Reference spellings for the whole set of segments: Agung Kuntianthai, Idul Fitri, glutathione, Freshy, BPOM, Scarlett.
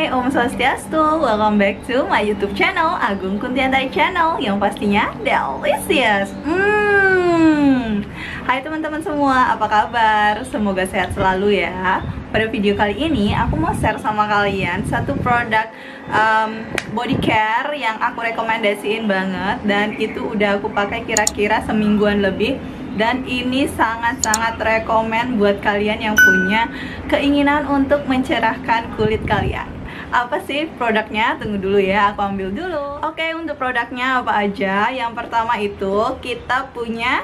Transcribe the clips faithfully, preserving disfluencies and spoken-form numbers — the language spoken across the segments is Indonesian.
Hai, Om Swastiastu. Welcome back to my YouTube channel Agung Kuntianthai Channel yang pastinya delicious. Hmm. Hai teman-teman semua, apa kabar? Semoga sehat selalu ya. Pada video kali ini aku mau share sama kalian satu produk um, body care yang aku rekomendasiin banget, dan itu udah aku pakai kira-kira semingguan lebih, dan ini sangat-sangat rekomen buat kalian yang punya keinginan untuk mencerahkan kulit kalian. Apa sih produknya? Tunggu dulu ya, aku ambil dulu. Oke, untuk produknya apa aja? Yang pertama itu kita punya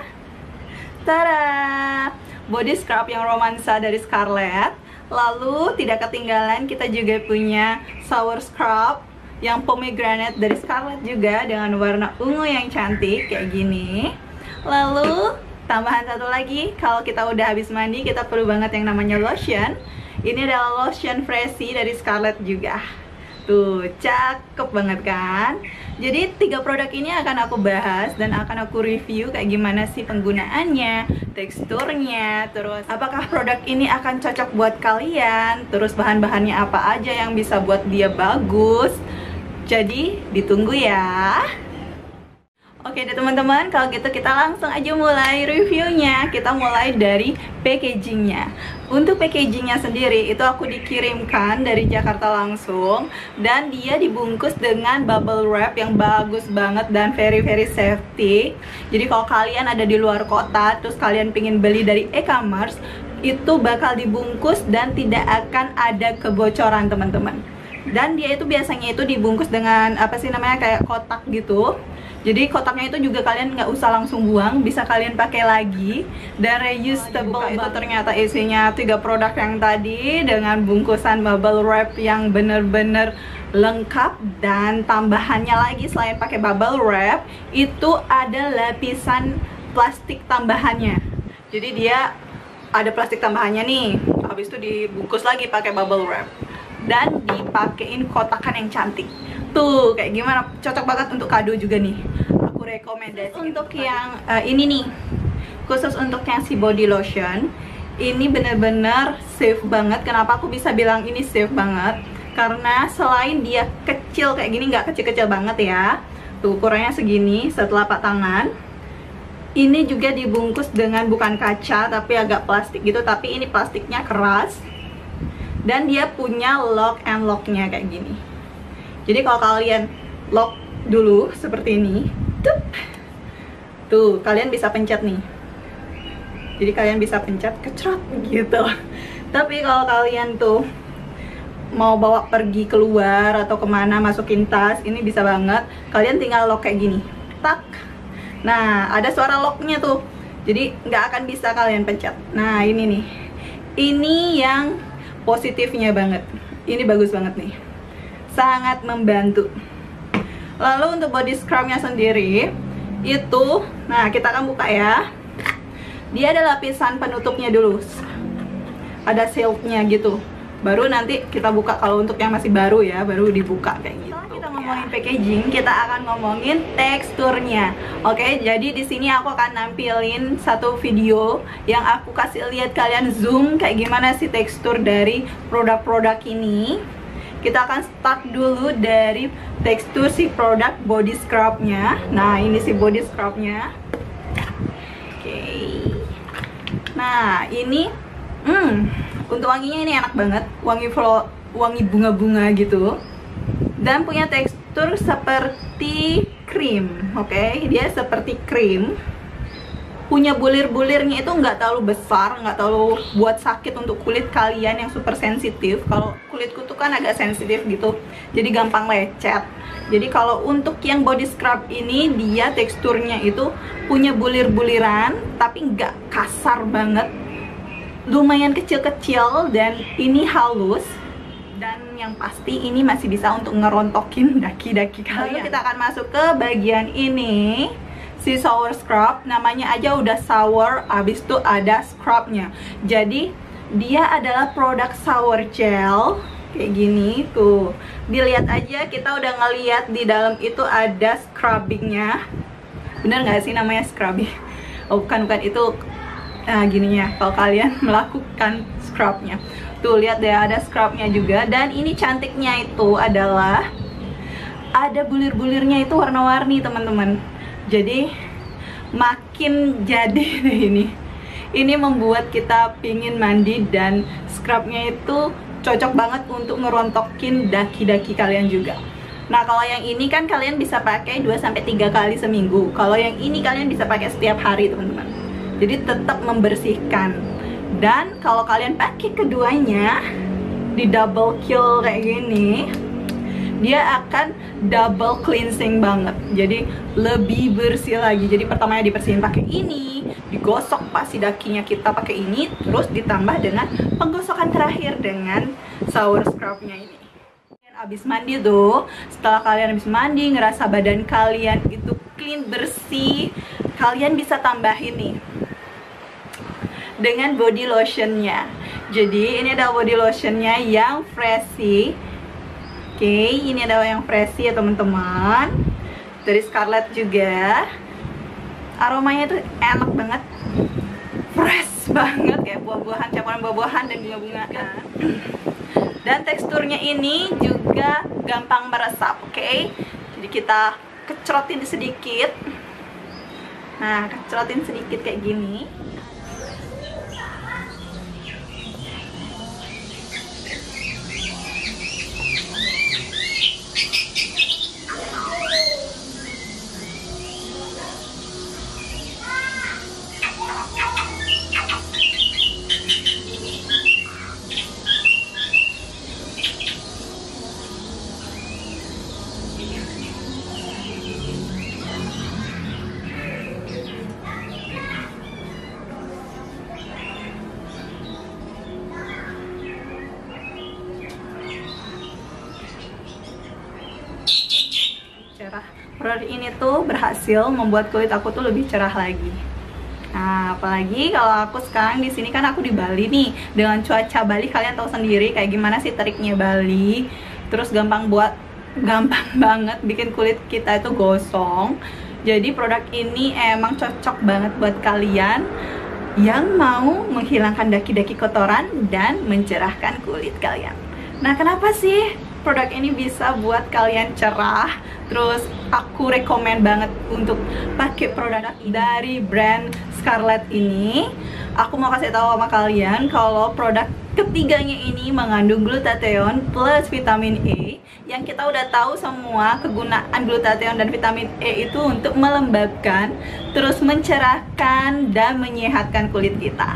Tara body scrub yang romansa dari Scarlett. Lalu tidak ketinggalan kita juga punya shower scrub yang pomegranate dari Scarlett juga, dengan warna ungu yang cantik kayak gini. Lalu tambahan satu lagi, kalau kita udah habis mandi kita perlu banget yang namanya lotion. Ini adalah lotion Freshy dari Scarlett juga. Tuh, cakep banget kan? Jadi tiga produk ini akan aku bahas dan akan aku review kayak gimana sih penggunaannya, teksturnya, terus apakah produk ini akan cocok buat kalian, terus bahan-bahannya apa aja yang bisa buat dia bagus. Jadi ditunggu ya. Oke deh teman-teman, kalau gitu kita langsung aja mulai reviewnya. Kita mulai dari packagingnya. Untuk packagingnya sendiri, itu aku dikirimkan dari Jakarta langsung, dan dia dibungkus dengan bubble wrap yang bagus banget dan very very safety. Jadi kalau kalian ada di luar kota, terus kalian pingin beli dari e-commerce, itu bakal dibungkus dan tidak akan ada kebocoran teman-teman. Dan dia itu biasanya itu dibungkus dengan apa sih namanya, kayak kotak gitu. Jadi kotaknya itu juga kalian nggak usah langsung buang, bisa kalian pakai lagi. Dan reusable itu ternyata isinya tiga produk yang tadi dengan bungkusan bubble wrap yang bener-bener lengkap. Dan tambahannya lagi, selain pakai bubble wrap, itu ada lapisan plastik tambahannya. Jadi dia ada plastik tambahannya nih, habis itu dibungkus lagi pakai bubble wrap dan dipakein kotakan yang cantik. Tuh, kayak gimana? Cocok banget untuk kado juga nih. Aku rekomendasi untuk yang uh, ini nih. Khusus untuk yang si body lotion, ini bener-bener safe banget. Kenapa aku bisa bilang ini safe banget? Karena selain dia kecil kayak gini, nggak kecil-kecil banget ya. Tuh, ukurannya segini, setelapak tangan. Ini juga dibungkus dengan bukan kaca, tapi agak plastik gitu. Tapi ini plastiknya keras. Dan dia punya lock and lock-nya kayak gini. Jadi kalau kalian lock dulu seperti ini, tuh, tuh kalian bisa pencet nih. Jadi kalian bisa pencet, kecrot gitu. Tapi kalau kalian tuh mau bawa pergi keluar atau kemana, masukin tas, ini bisa banget. Kalian tinggal lock kayak gini, tak. Nah, ada suara locknya tuh. Jadi nggak akan bisa kalian pencet. Nah, ini nih. Ini yang positifnya banget. Ini bagus banget nih. Sangat membantu. Lalu untuk body scrubnya sendiri itu, nah kita akan buka ya. Dia ada lapisan penutupnya dulu, ada shieldnya gitu. Baru nanti kita buka kalau untuk yang masih baru ya, baru dibuka kayak gitu. Setelah kita ngomongin packaging, kita akan ngomongin teksturnya. Oke, jadi di sini aku akan nampilin satu video yang aku kasih lihat kalian zoom kayak gimana sih tekstur dari produk-produk ini. Kita akan start dulu dari tekstur si produk body scrubnya. Nah, ini si body scrubnya. Oke. Okay. Nah, ini, hmm, untuk wanginya ini enak banget, wangi flow, wangi bunga-bunga gitu. Dan punya tekstur seperti krim, oke? Okay? Dia seperti krim. Punya bulir-bulirnya itu nggak terlalu besar, nggak terlalu buat sakit untuk kulit kalian yang super sensitif. Kalau kulitku tuh kan agak sensitif gitu, jadi gampang lecet. Jadi kalau untuk yang body scrub ini, dia teksturnya itu punya bulir-buliran, tapi nggak kasar banget. Lumayan kecil-kecil dan ini halus. Dan yang pasti ini masih bisa untuk ngerontokin daki-daki kalian. Lalu kita akan masuk ke bagian ini, si shower scrub. Namanya aja udah shower, abis itu ada scrubnya. Jadi dia adalah produk shower gel kayak gini tuh. Dilihat aja, kita udah ngeliat di dalam itu ada scrubbingnya. Bener nggak sih namanya scrubbing? Oh bukan, bukan itu. Nah, gininya kalau kalian melakukan scrubnya. Tuh, lihat deh, ada scrubnya juga. Dan ini cantiknya itu adalah ada bulir-bulirnya itu warna-warni, teman-teman. Jadi makin jadi ini. Ini membuat kita pingin mandi, dan scrubnya itu cocok banget untuk ngerontokin daki-daki kalian juga. Nah, kalau yang ini kan kalian bisa pakai dua sampai tiga kali seminggu. Kalau yang ini kalian bisa pakai setiap hari, teman-teman. Jadi tetap membersihkan. Dan kalau kalian pakai keduanya di double kill kayak gini, dia akan double cleansing banget. Jadi lebih bersih lagi. Jadi pertamanya dibersihin pakai ini, digosok pasti dakinya kita pakai ini, terus ditambah dengan penggosokan terakhir dengan shower scrubnya ini. Abis mandi tuh, setelah kalian abis mandi ngerasa badan kalian itu clean, bersih, kalian bisa tambahin nih dengan body lotionnya. Jadi ini ada body lotionnya yang Freshy. Oke, ini ada yang Freshy ya teman-teman, dari Scarlett juga. Aromanya itu enak banget, fresh banget ya, buah-buahan, campuran buah-buahan dan bunga-bungaan. Dan teksturnya ini juga gampang meresap, oke? Okay? Jadi kita kecrotin sedikit. Nah, kecrotin sedikit kayak gini. Produk ini tuh berhasil membuat kulit aku tuh lebih cerah lagi. Nah, apalagi kalau aku sekarang di sini kan aku di Bali nih, dengan cuaca Bali kalian tahu sendiri kayak gimana sih teriknya Bali. Terus gampang buat gampang banget bikin kulit kita itu gosong. Jadi produk ini emang cocok banget buat kalian yang mau menghilangkan daki-daki kotoran dan mencerahkan kulit kalian. Nah, kenapa sih produk ini bisa buat kalian cerah? Terus aku rekomen banget untuk pakai produk dari brand Scarlett ini. Aku mau kasih tahu sama kalian kalau produk ketiganya ini mengandung glutathione plus vitamin E, yang kita udah tahu semua kegunaan glutathione dan vitamin E itu untuk melembabkan, terus mencerahkan dan menyehatkan kulit kita.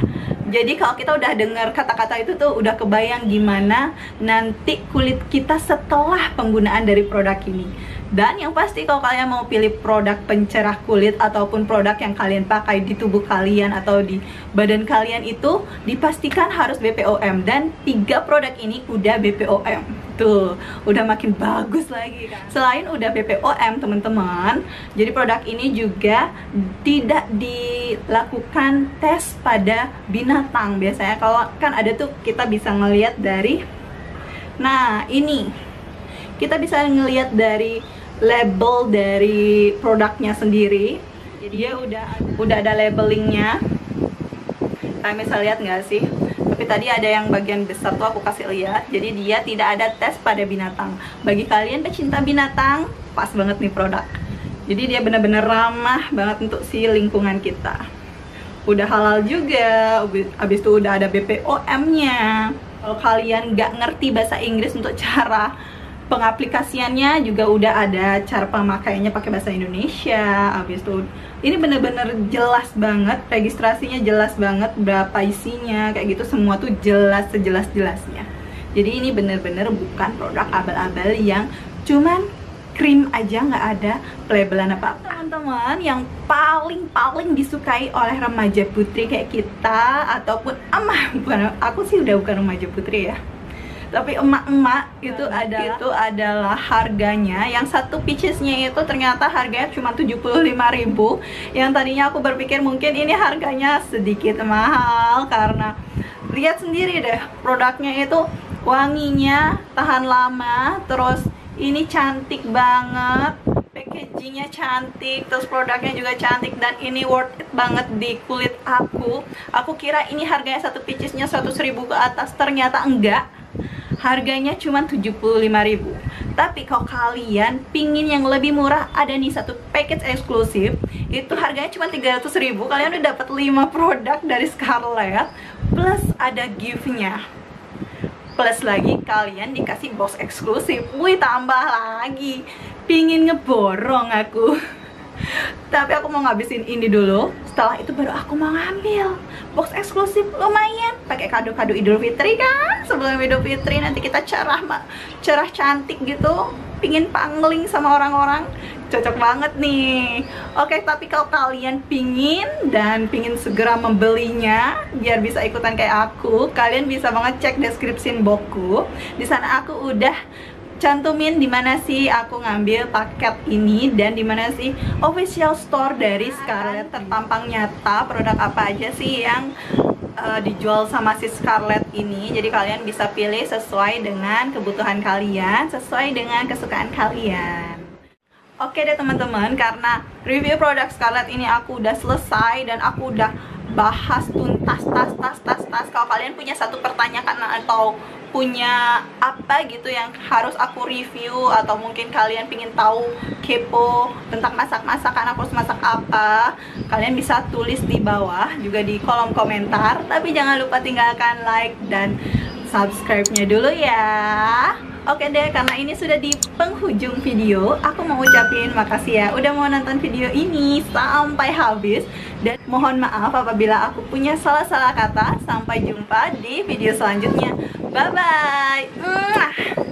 Jadi kalau kita udah dengar kata-kata itu tuh udah kebayang gimana nanti kulit kita setelah penggunaan dari produk ini. Dan yang pasti kalau kalian mau pilih produk pencerah kulit ataupun produk yang kalian pakai di tubuh kalian atau di badan kalian itu dipastikan harus B P O M. Dan tiga produk ini udah B P O M. Tuh, udah makin bagus lagi kan? Selain udah B P O M teman-teman, jadi produk ini juga tidak dilakukan tes pada binatang. Biasanya kalau kan ada tuh kita bisa ngelihat dari, nah ini kita bisa ngelihat dari label dari produknya sendiri. Jadi dia udah ada, udah ada labelingnya. Kalian bisa lihat nggak sih? Tapi tadi ada yang bagian besar tuh aku kasih lihat. Jadi dia tidak ada tes pada binatang. Bagi kalian pecinta binatang, pas banget nih produk. Jadi dia benar-benar ramah banget untuk si lingkungan kita. Udah halal juga, abis itu udah ada B P O M-nya. Kalau kalian nggak ngerti bahasa Inggris untuk cara pengaplikasiannya juga udah ada, cara pemakaiannya pakai bahasa Indonesia. Habis itu ini bener-bener jelas banget, registrasinya jelas banget, berapa isinya kayak gitu, semua tuh jelas sejelas-jelasnya. Jadi ini bener-bener bukan produk abal-abal yang cuman krim aja nggak ada pelabelan apa-apa. Teman-teman yang paling-paling disukai oleh remaja putri kayak kita ataupun emak, bukan, aku sih udah bukan remaja putri ya, tapi emak-emak itu ada itu adalah harganya. Yang satu piecesnya itu ternyata harganya cuma tujuh puluh lima ribu. Yang tadinya aku berpikir mungkin ini harganya sedikit mahal, karena lihat sendiri deh produknya itu wanginya tahan lama, terus ini cantik banget, packaging packagingnya cantik, terus produknya juga cantik, dan ini worth it banget di kulit aku. Aku kira ini harganya satu piecesnya seratus ribu ke atas, ternyata enggak. Harganya cuma tujuh puluh lima ribu. Tapi kalau kalian pingin yang lebih murah, ada nih satu package eksklusif. Itu harganya cuma tiga ratus ribu. Kalian udah dapat lima produk dari Scarlett, plus ada gift-nya. Plus lagi kalian dikasih box eksklusif. Wih, tambah lagi. Pingin ngeborong aku. Tapi aku mau ngabisin ini dulu. Setelah itu baru aku mau ngambil box eksklusif, lumayan. Pakai kado-kado Idul Fitri kan. Sebelum Idul Fitri nanti kita cerah cerah cantik gitu. Pingin pangling sama orang-orang, cocok banget nih. Oke, tapi kalau kalian pingin dan pingin segera membelinya biar bisa ikutan kayak aku, kalian bisa banget cek deskripsi boxku. Di sana aku udah cantumin dimana sih aku ngambil paket ini dan dimana sih official store dari Scarlett. Tertampang nyata produk apa aja sih yang uh, dijual sama si Scarlett ini. Jadi kalian bisa pilih sesuai dengan kebutuhan kalian, sesuai dengan kesukaan kalian. Oke deh teman-teman, karena review produk Scarlett ini aku udah selesai dan aku udah bahas tuntas tas tas tas tas. Kalau kalian punya satu pertanyaan atau punya apa gitu yang harus aku review, atau mungkin kalian pingin tahu kepo tentang masak-masakan aku harus masak apa, kalian bisa tulis di bawah juga di kolom komentar. Tapi jangan lupa tinggalkan like dan subscribe-nya dulu ya. Oke deh, karena ini sudah di penghujung video, aku mau ucapin makasih ya udah mau nonton video ini sampai habis. Dan mohon maaf apabila aku punya salah-salah kata. Sampai jumpa di video selanjutnya. Bye-bye.